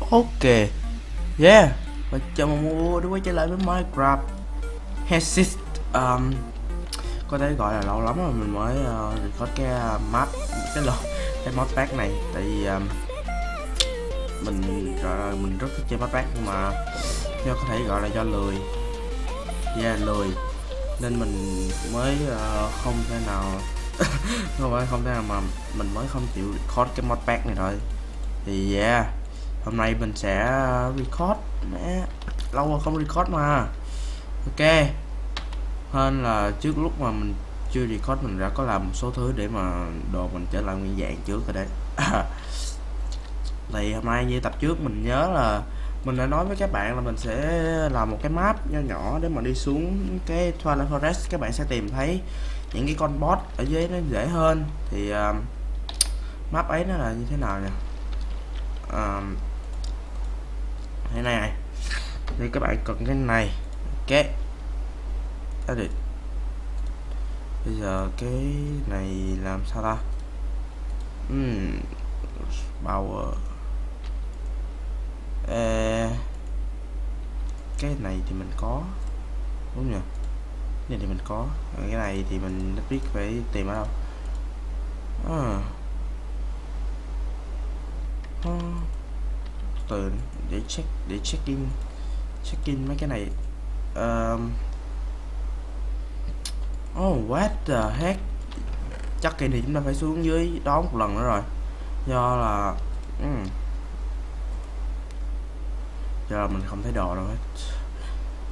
Ok, yeah, và chào mừng đã quay trở lại với Minecraft Hexxit. Có thể gọi là lâu lắm rồi mình mới record cái map, cái modpack này. Tại vì mình rất thích chơi modpack, nhưng mà do có thể gọi là do lười, lười nên mình mới không thể nào mình mới không chịu record cái modpack này thôi. Thì yeah, hôm nay mình sẽ record. Mẹ, lâu rồi không record mà. Ok, hơn là trước lúc mà mình chưa record mình đã có làm một số thứ để mà đồ mình trở lại nguyên dạng trước rồi đấy. Thì hôm nay như tập trước mình nhớ là mình đã nói với các bạn là mình sẽ làm một cái map nho nhỏ để mà đi xuống cái Twilight Forest. Các bạn sẽ tìm thấy những cái con boss ở dưới nó dễ hơn. Thì map ấy nó là như thế nào nè, thế này thì các bạn cần cái này. Ok, edit. Bây giờ cái này làm sao ta? Power. Cái này thì mình có, đúng nhỉ? Này thì mình có, cái này thì mình đã biết phải tìm ở đâu. Từ để check in mấy cái này. Oh what the heck, chắc kỳ này chúng ta phải xuống dưới đó một lần nữa rồi, do là giờ mình không thấy đồ đâu hết.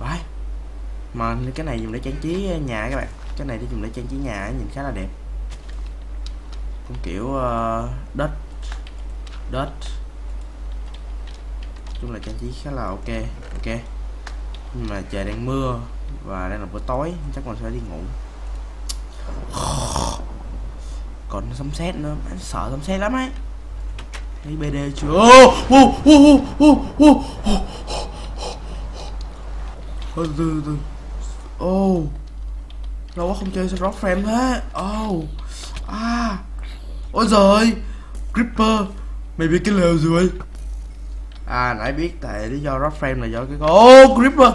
Vãi, mà cái này dùng để trang trí nhà các bạn, cái này để dùng để trang trí nhà nhìn khá là đẹp, cũng kiểu đất chung là trang trí khá là ok. Nhưng mà trời đang mưa và đang là buổi tối, chắc mình sẽ đi ngủ. Còn sấm sét nữa, anh sợ sấm sét lắm ấy. Thấy BD chưa? Lâu quá không chơi drop frame thế. Ôi giời, Gripper, mày biết cái lều rồi. Nãy biết tại lý do drop frame là do cái con Gripper.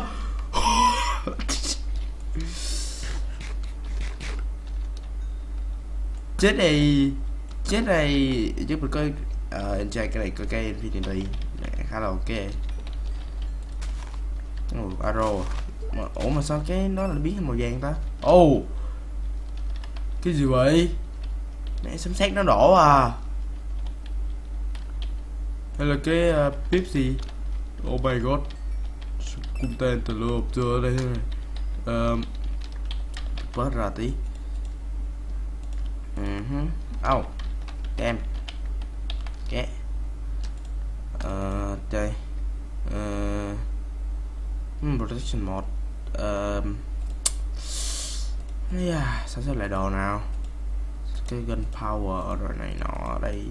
Chết này chứ mình coi enjoy cái này, coi cái infinity này khá là ok. Arrow. Ủa mà sao cái đó là biến thành màu vàng ta? Cái gì vậy? Nãy sấm sét nó đổ à? Hay là cái pip gì? Oh my god, cung tên từ lâu chưa ở đây này. Bớt ra tí. Tem cái đây Protection Mode. Sao sẽ lại đồ nào, cái gun power rồi này nọ. Ở đây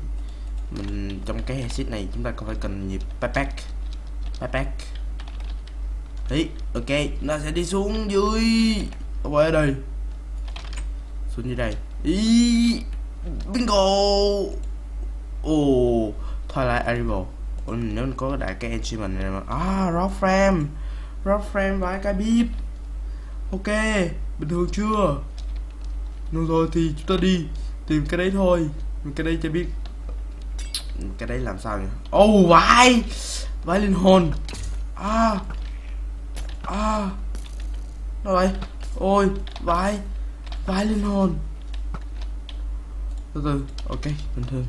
mình trong cái Hexxit này chúng ta còn phải cần nhịp backpack đấy. Ok, nó sẽ đi xuống dưới ở đây, xuống dưới đây. Bingo. Twilight Arrival. Nếu mình có đại cái enchantment này mà rock frame và cái bíp. Ok, bình thường chưa? Được rồi thì chúng ta đi tìm cái đấy thôi. Mình cái đấy cho biết cái đấy làm sao nhỉ? Vãi linh hồn. Đâu vậy? Ôi vãi linh hồn. Từ từ, ok, bình thường.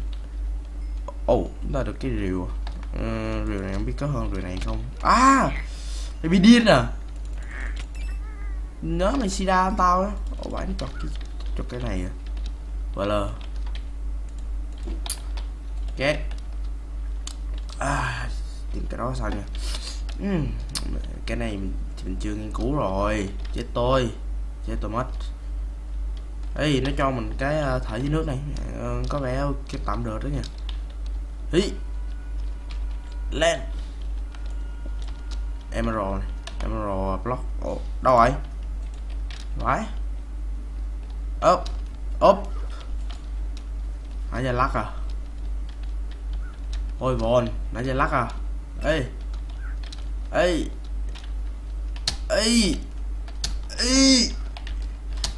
Chúng ta được cái rìu. Rìu này không biết có hơn rìu này không. Mày bị điên à? Nhớ mày sida tao đó. Vãi, nó chọc cái này à. Chết. Tìm cái đó sao nha. Cái này mình chưa nghiên cứu rồi. Chết tôi mất. Ê, nó cho mình cái thở dưới nước này. Có vẻ cái tạm được đó nha. Lên Emerald này. Emerald block. Đâu rồi? Vãi. Ốp. Nãy giờ lắc à? Nãy giờ lắc à? Ê ê ê ê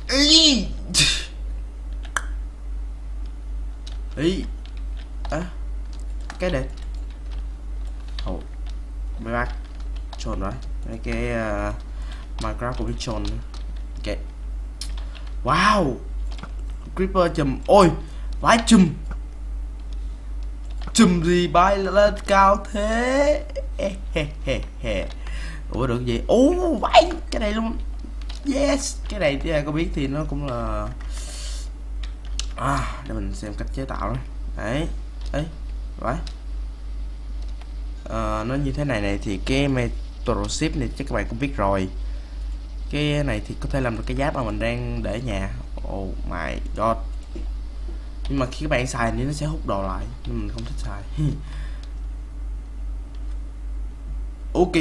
ê ê á cái này hậu mấy bác tròn đấy mấy cái Minecraft của tròn kệ. Wow Creeper chùm ôi vãi chùm chùm gì bay lên cao thế. Ủa được gì ủa vãi cái này luôn. Yes cái này thì ai có biết thì nó cũng là để mình xem cách chế tạo đấy đấy vãi. Nó như thế này này thì cái metal ship này chắc các bạn cũng biết rồi. Cái này thì có thể làm được cái giáp mà mình đang để nhà. Oh my god. Nhưng mà khi các bạn xài thì nó sẽ hút đồ lại nhưng mình không thích xài. Ok.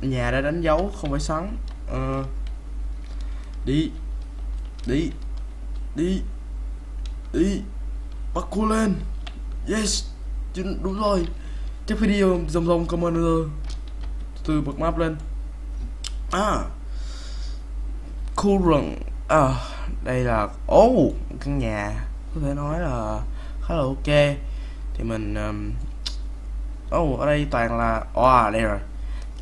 Nhà đã đánh dấu không phải sắn. Đi. Đi. Đi. Đi. Bắt cô lên. Yes. Đúng rồi. Chắc phải đi dòng dòng comment rồi. Từ bật map lên. Khu rừng. Đây là căn nhà có thể nói là khá là ok. Thì mình ở đây toàn là đây rồi.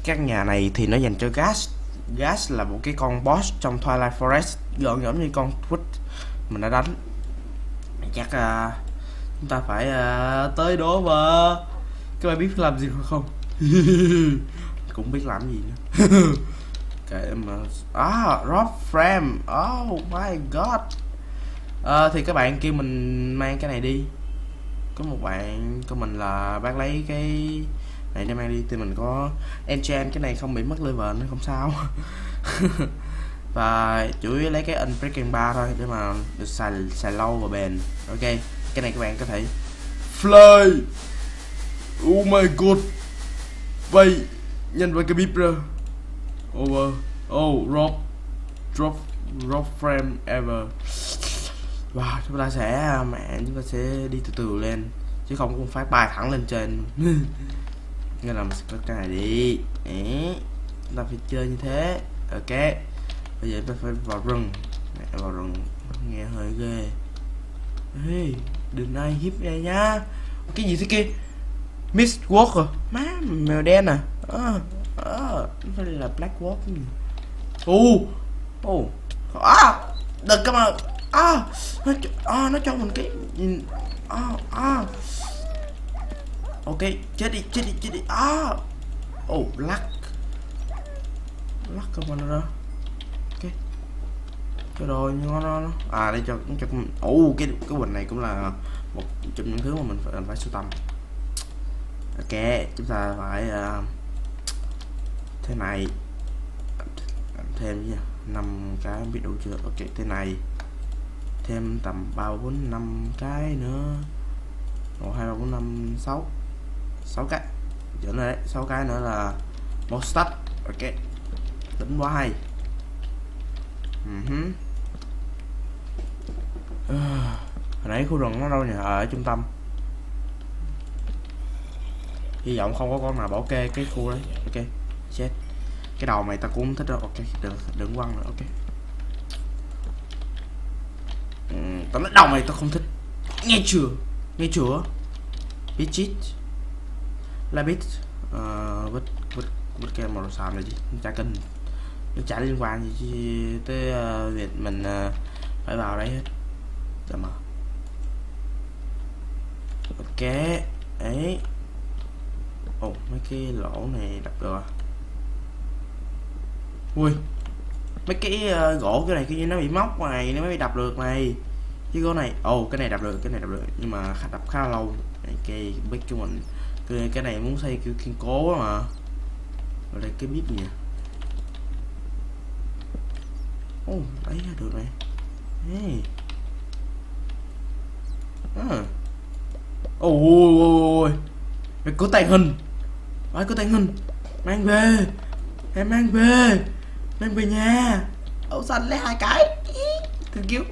Căn nhà này thì nó dành cho Ghast. Ghast là một cái con boss trong Twilight Forest, gần giống như con Twitch mình đã đánh. Chắc chúng ta phải tới đó mà. Các bạn biết làm gì không? Cũng biết làm gì nữa. Cái mà drop frame. Oh my god. Thì các bạn kêu mình mang cái này đi. Có một bạn của mình là bác lấy cái này để mang đi. Thì mình có enchant cái này không bị mất level, nó không sao. Và chủ yếu lấy cái unbreaking 3 thôi để mà được xài lâu và bền. Ok, cái này các bạn có thể fly. Oh my god. Vậy nhân với cái bíp ra. Over. Drop frame ever. Wow, chúng ta sẽ đi từ từ lên chứ không cũng phải bay thẳng lên trên. Nên là mình sẽ có cái này đi. Chúng ta phải chơi như thế. Ok. Bây giờ ta phải vào rừng. Vào rừng nghe hơi ghê. Hey, đừng ai hiếp ra nhá. Cái gì thế kia? Mist Walker. Má mèo đen à. Nó phải là Black Walker. Đừng cơ mà. Nó cho mình cái ok, chết đi. Lắc cơ mà nó ra. Ok. Trời ơi, ngon nó. Đây cho mình. Cái bình này cũng là một trong những thứ mà mình phải sưu tầm. Ok, chúng ta phải thế này thêm 5 cái biết đủ chưa. Ok, thế này thêm tầm 3, 4, 5 cái nữa. 1, 2, 3, 4, 5, 6 cái chỗ này đấy, 6 cái nữa là một stack. Ok, tính quá hay. Hồi nãy khu rừng nó đâu nhỉ? Ở trung tâm. Hy vọng không có con nào bỏ kê cái khu đấy. Ok, chết cái đầu mày ta cũng không thích đâu. Ok, đừng quăng nữa. Ok, tao nói đầu mày tao không thích. Nghe chưa biết chít là biết vứt cái màu xám này chứ chả cần, nó chả liên quan gì chứ tới việc mình phải vào đấy hết. Mà ok ấy. Mấy cái lỗ này đập được à? Ui, mấy cái gỗ cái này kia nó bị móc này nó mới đập được này. Chứ gỗ này, cái này đập được, nhưng mà đập khá lâu. Cái bếp của mình, cái này muốn xây kiểu kiên cố mà. Ở đây cái bếp gì à? Đấy được này. Ôi, mày cứ tàng hình. Mang về. Em mang về nhà. Xanh lấy 2 cái. Thương cứu.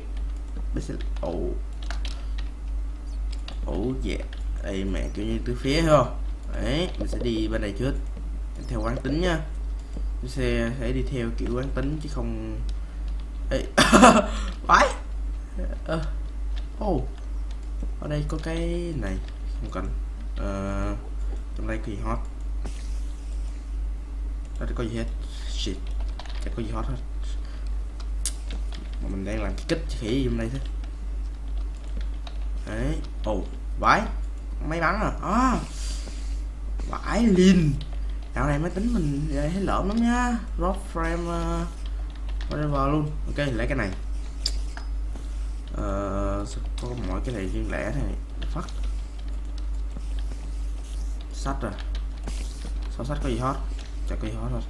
Đây mẹ kiểu như từ phía không? Đấy, mình sẽ đi bên này trước theo quán tính nha. Mình sẽ hãy đi theo kiểu quán tính chứ không phải. Oh, ở đây có cái này không cần. Trong đây kỳ hot. Đó, có gì hết. Shit, chắc có gì hot hết. Mà mình đang làm cái kích khỉ trong đây thế. Đấy, oh, vãi, máy bắn rồi. À, vãi lìn. Dạo này máy tính mình thấy lộn lắm nha. Drop frame whatever luôn. Ok, lấy cái này. Có mỗi cái này riêng lẻ này. Fuck. Sắt rồi. Sao sắt có gì hot? Chả có gì hot thôi.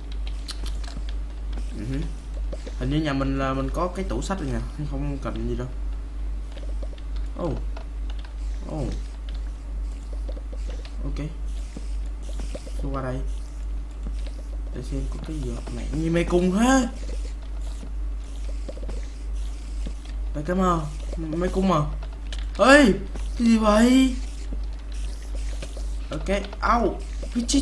Hình như nhà mình là mình có cái tủ sắt rồi nha, không cần gì đâu. Oh. Ok. Tôi qua đây. Để xem có cái gì mẹ như mê cung thế. Đây cái mà mê cung mà. Ê, cái gì vậy? Ok, au, bitch.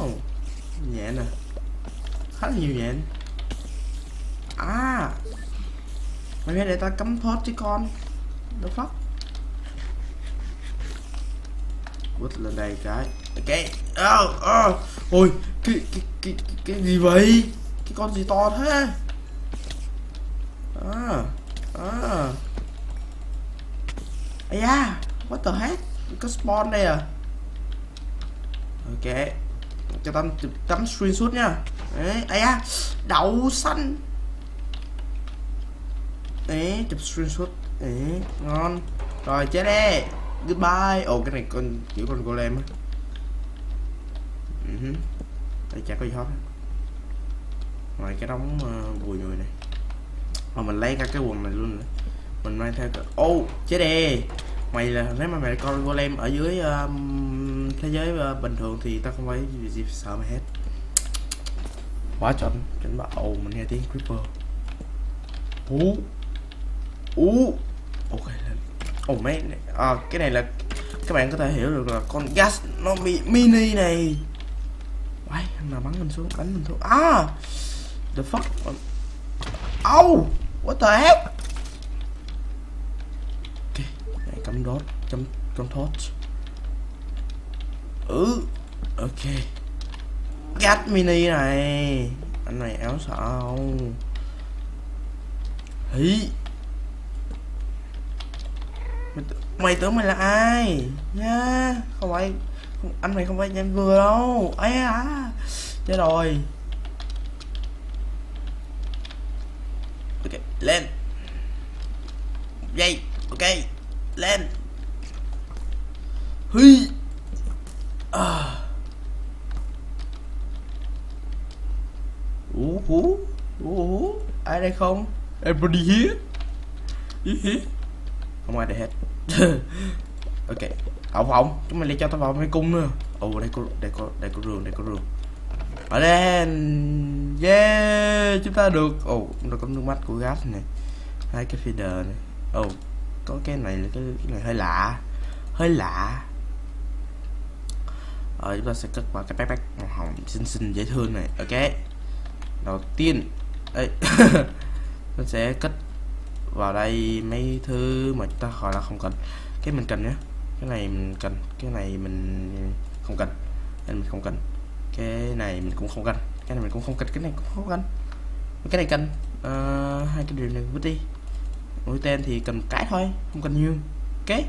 Oh, nhẹ nè. Khá là nhiều nhện. À, mày biết để ta cắm thoát chứ con. Đâu phát. Quất lên đây cái. Ok. Ôi, cái gì vậy? Cái con gì to thế? Ây da, what the heck? Có spawn đây à? Ok. Cho tao tắm screenshot nha. Đấy, ấy à, đậu xanh. Đấy, chụp screenshot. Đấy, ngon. Rồi chết đi. Goodbye. Ồ, cái này con kiểu con golem á. Đây chả có gì hết. Ngoài cái đống bùi người này. Mà mình lấy cả cái quần này luôn. Mình mang theo cái... Ô, chết đi. Mày là nếu mà mày là con golem ở dưới thế giới bình thường thì tao không phải gì sợ mày hết. Quá chuẩn, chuẩn bảo. Ồ, mình nghe tiếng Creeper. Ok lên. Ồ, mấy cái này là các bạn có thể hiểu được là con Ghast nó bị mini này. Quái, thằng nào bắn mình xuống, đánh mình xuống. À, the fuck. Oh, what the heck. Ok, này cắm đốt, cắm thốt. Ok. Ghast mini này. Anh này áo sợ không? Hí. Mày tưởng mày là ai? Nha, không phải không, anh mày không phải nhanh vừa đâu. Ấy à. Chết rồi. Ok, lên. Dây. Ok, lên. Hí. Ai đây không? Everybody here? Không ai để hết. Ok, ở phòng, chúng mình lại cho tao vào mấy cung nữa. Ồ, đây có rường, ở đây, yeah, chúng ta được. Ồ, nó có nước mắt của Ghast này, hai cái feeder này. Ồ, có cái này là cái này hơi lạ, chúng ta sẽ cất vào cái backpack màu hồng xinh xinh dễ thương này. Ok, đầu tiên mình sẽ cất vào đây mấy thứ mà chúng ta gọi là không cần. Cái mình cần nhé, cái này mình cần, cái này mình không cần, cái này mình không cần, cái này mình cũng không cần, cái này mình cũng không cần, cái này cũng không cần, cái này cần. Hai cái điều này vứt đi, mỗi tên thì cần một cái thôi, không cần nhiều. Ok,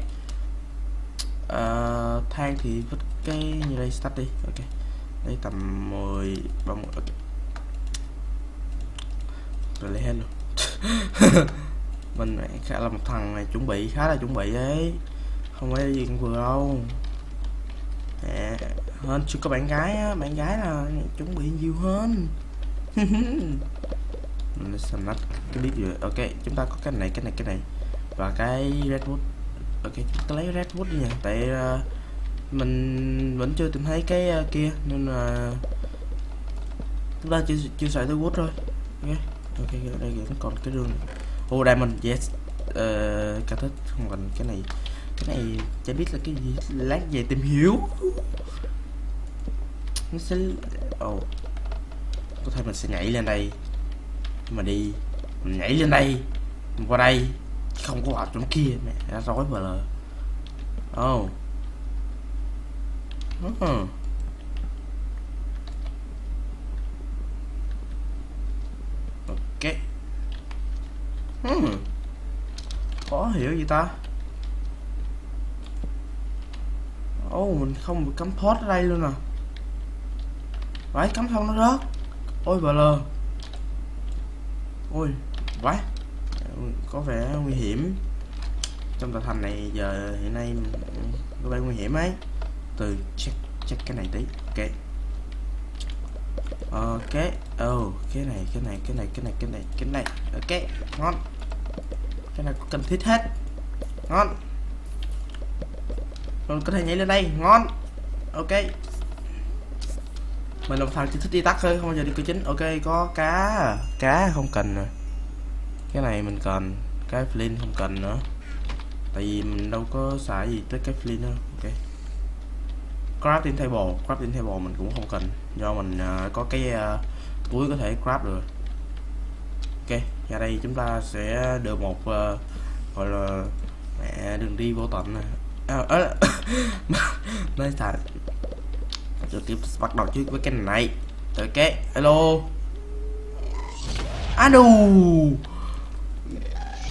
thang thì vứt cái như đây, start đi. Ok, đây tầm 10 bông. Ok, rồi lấy hết luôn. Mình khá là một thằng này chuẩn bị, khá là chuẩn bị đấy, không phải gì cũng vừa đâu. Hơn chưa có bạn gái á, bạn gái là chuẩn bị nhiều hơn. Mình săn nát cái biết rồi. Ok, chúng ta có cái này, và cái Redwood. Ok, chúng ta lấy Redwood đi nha, tại mình vẫn chưa tìm thấy cái kia nên là chúng ta chưa xài tới wood thôi. Ok, ở đây còn cái rương. Ô, diamond, yes. Cả thích, không cần cái này. Cái này chả biết là cái gì, lát về tìm hiểu. Nó sẽ... oh. Có thể mình sẽ nhảy lên đây. Mà đi, mình nhảy lên đây, mình qua đây, không có hợp trong kia. Mẹ, nó rối mà là... oh. Ok. Khó hiểu gì ta. Ô, mình không bị cắm port ở đây luôn à. Vãi, cắm xong nó rớt. Ôi bà lờ. Ôi, vãi. Có vẻ nguy hiểm. Trong tòa thành này giờ hiện nay có vẻ nguy hiểm ấy. Từ check cái này tí. Ok. Ok. Oh, cái này. Ok, ngon. Cái này có cần thiết hết. Ngon. Còn có thể nhảy lên đây, ngon. Ok. Mình làm thằng chỉ thích đi tắt thôi, không bao giờ đi cửa chính. Ok, có cá. Cá không cần nè. Cái này mình cần. Cái flint không cần nữa. Tại vì mình đâu có xài gì tới cái flint đâu. Ok. Crafting table mình cũng không cần. Do mình có cái túi có thể craft được. Ok, ra đây chúng ta sẽ được một gọi là mẹ đường đi vô tận này. Nói thật, trực tiếp bắt đầu trước với cái này. Tới cái hello adu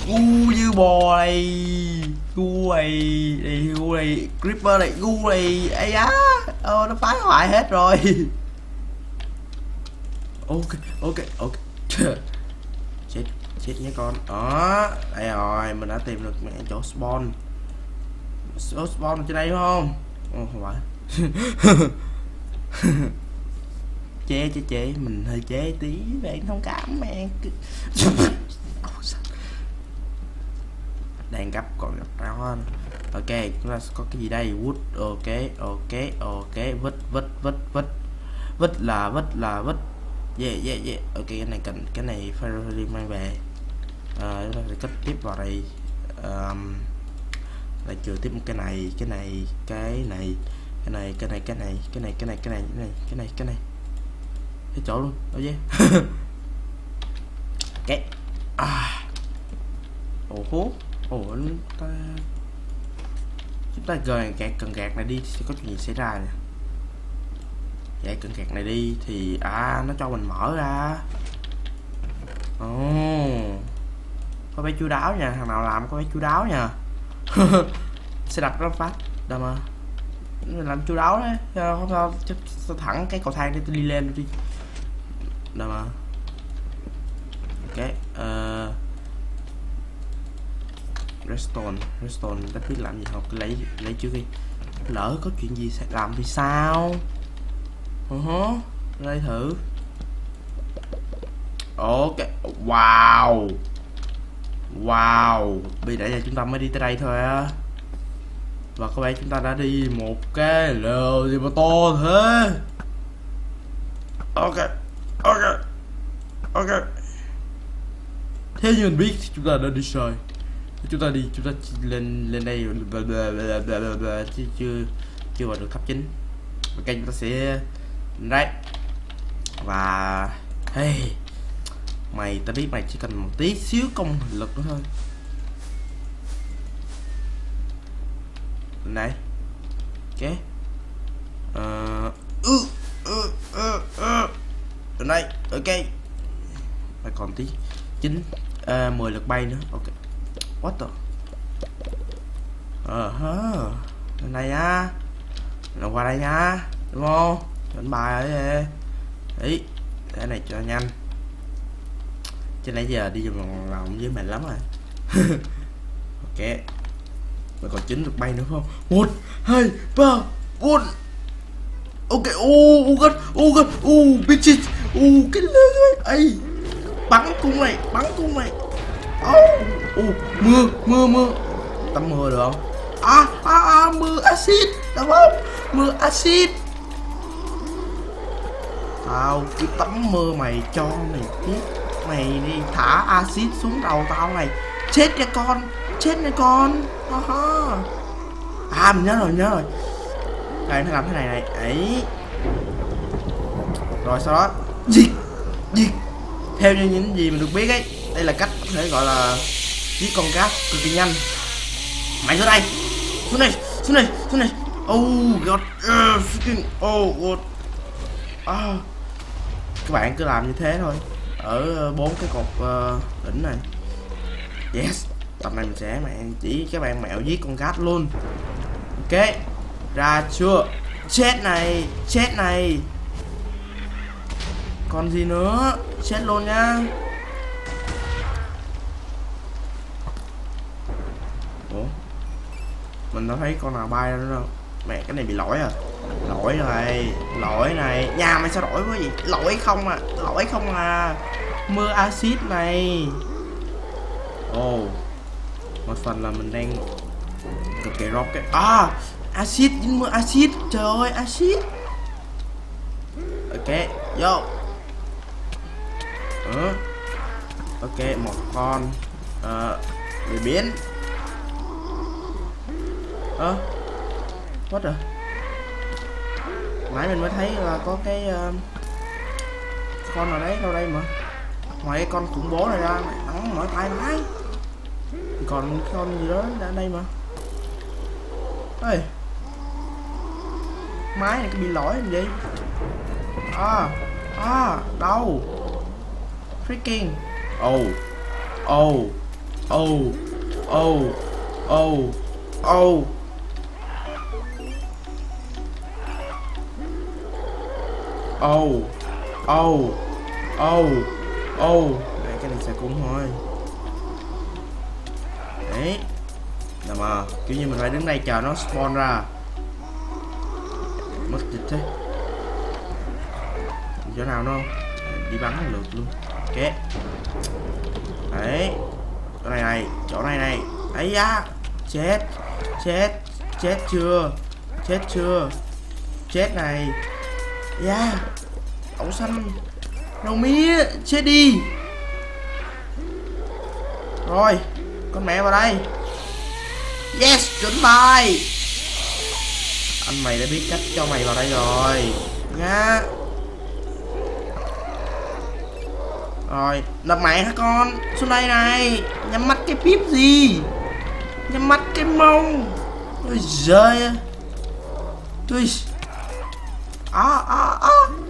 gu như bò này, gu này, gu này, creeper này, gu này, ấy á, nó phá hoại hết rồi. Ok. Chết nhé con. Đó, đây rồi, mình đã tìm được mẹ chỗ spawn. Số spawn trên đây đúng không? Ồ, không phải. chế mình hơi chế tí, bạn thông cảm bạn. Đang gấp còn gặp tao hơn. Ok, chúng ta có cái gì đây? Wood. Ok, vứt. Yeah. Ok, cái này cần, cái này phải mang về. Chúng ta sẽ cất tiếp vào đây. Lại trừ tiếp một cái này cái chỗ luôn đâu chứ. Cái chúng ta gần gạt cần gạt này đi thì có chuyện gì xảy ra nè. Vậy cần gạt này đi thì nó cho mình mở ra. Có vẻ chu đáo nha, thằng nào làm có vẻ chu đáo nha. Sẽ đặt nó phát đâm à, làm chú đáo đấy, không sao thẳng cái cầu thang để tôi đi lên đi đâm à. Ok, redstone đã biết làm gì học lấy trước đi, lỡ có chuyện gì sẽ làm thì sao. Đây thử. Ok, wow, vì nãy giờ chúng ta mới đi tới đây thôi á. Và có vẻ chúng ta đã đi một cái lều gì mà to thế. Ok. Thế như mình biết thì chúng ta đã đi sai. Chúng ta lên đây chưa vào được cấp chính. Ok, chúng ta sẽ đấy. Và hey, mày ta biết mày chỉ cần một tí xíu công lực nữa thôi. Này. Ok. Này, ok. Mày còn tí 9 10 lượt bay nữa. Ok. What the. Lần này á. Nó qua đây nha, đúng không? Đánh bài ấy. Đấy, cái này cho nhanh. Chứ nãy giờ đi vòng vòng với mình lắm rồi. Ok, mình còn 9 được bay nữa không? 1 2 3 4. Ok, bitches, cái lưới ấy, bắn cung này. Mưa tắm mưa được không? Mưa axit đúng không? Mưa axit. Tao cứ tắm mưa mày cho mày biết. Mày đi thả axit xuống đầu tao này. Chết nha con. À mình nhớ rồi, đây nó làm thế này này ấy, rồi sau đó giết theo như những gì mình được biết ấy, đây là cách có thể gọi là giết con cá cực kỳ nhanh. Mày xuống đây, xuống đây. Oh god, fucking oh god. Các bạn cứ làm như thế thôi ở 4 cái cột đỉnh này. Yes, tập này mình sẽ chỉ các bạn mẹo giết con ghast luôn. Ok, ra chưa? Chết này, còn gì nữa, chết luôn nhá. Ủa, mình đâu thấy con nào bay nữa đâu. Mẹ cái này bị lỗi à, lỗi này nhà mày sao đổi quá vậy, lỗi không à, mưa axit này. Ồ, một phần là mình đang cực kỳ rock cái axit dính mưa axit, trời ơi axit. Ok vô. Ok một con bị biến what rồi. Nãy mình mới thấy là có cái con nào đấy đâu đây mà ngoài cái con khủng bố này ra nóng mở tay máy, còn con gì đó đã đây mà. Ê máy này cái bị lỗi làm gì đâu freaking Đây, cái này sẽ cũng thôi. Đấy. Làm mà kiểu như mình phải đứng đây chờ nó spawn ra. Mất dịch thế. Không chỗ nào đâu. Đi bắn lượt luôn. Ok. Đấy. Chỗ này này, Ấy da. Chết. Chết chưa? Chết này. Yeah. Đậu xanh rau mía chết đi rồi, con mẹ vào đây. Yes, chuẩn bài, anh mày đã biết cách cho mày vào đây rồi nha. Rồi đập mẹ hả con, xuống đây này, nhắm mắt cái píp gì, nhắm mắt cái mông. Ôi giời, tôi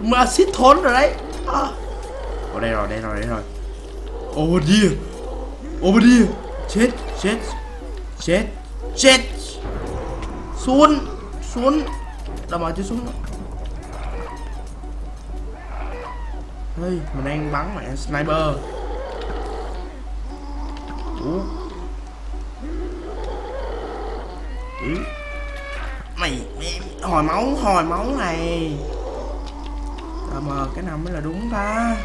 mà xít thốn rồi đấy. Ở đây rồi, Oh dear, chết, chết. Xuống, đâu mà chứ xuống. Ê, mình đang bắn mẹ sniper. Ủa. Ý. Mày hồi máu này. Mà cái nào mới là đúng ta.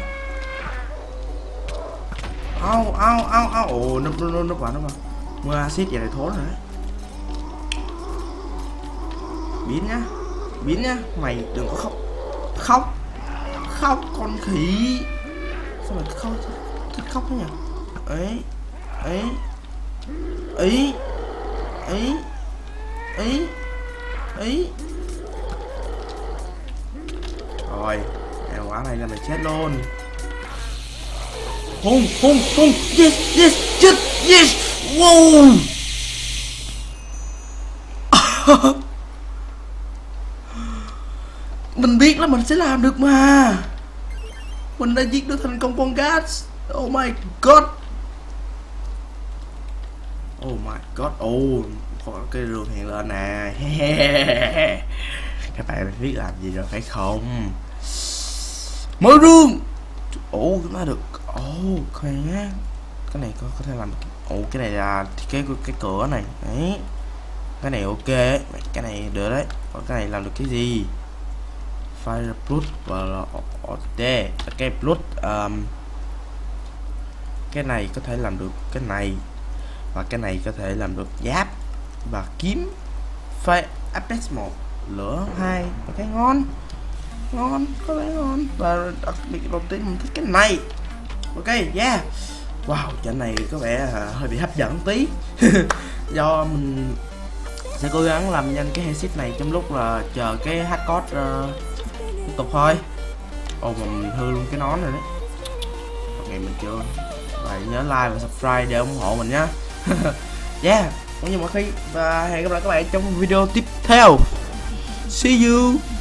Au. Ồ, núp vào, mưa axit vậy này thốn rồi đấy. Biến nhá, mày đừng có khóc. Khóc con khỉ. Sao mày khóc, thích khóc thế nhỉ. Ấy. Rồi, quả này là mày chết luôn. Hùng. Yes. Wow. Mình biết là mình sẽ làm được mà. Mình đã giết được thành công con ghast. Oh my god. Cái đường hiện lên nè. Các bạn biết làm gì rồi phải không? Mở rương. Ồ nó được. Ồ khỏe. Cái này có thể làm. Ồ cái này là thiết kế của cái cửa này. Đấy. Cái này ok. Cái này được đấy. Còn cái này làm được cái gì? Fire plus và cái plus. Cái này có thể làm được cái này. Và cái này có thể làm được giáp và kiếm. Fire Aspect 1, lửa 2. Ok ngon. Có vẻ ngon. Và đặc biệt đầu tiên mình thích cái này. Ok yeah. Wow, trận này có vẻ hơi bị hấp dẫn tí. Do mình sẽ cố gắng làm nhanh cái Hexxit này trong lúc là chờ cái hardcore tục thôi. Ồ, mình hư luôn cái nón rồi đấy. Một ngày mình chưa. Vậy nhớ like và subscribe để ủng hộ mình nhé. Yeah, cũng như mọi khi, và hẹn gặp lại các bạn trong video tiếp theo. See you.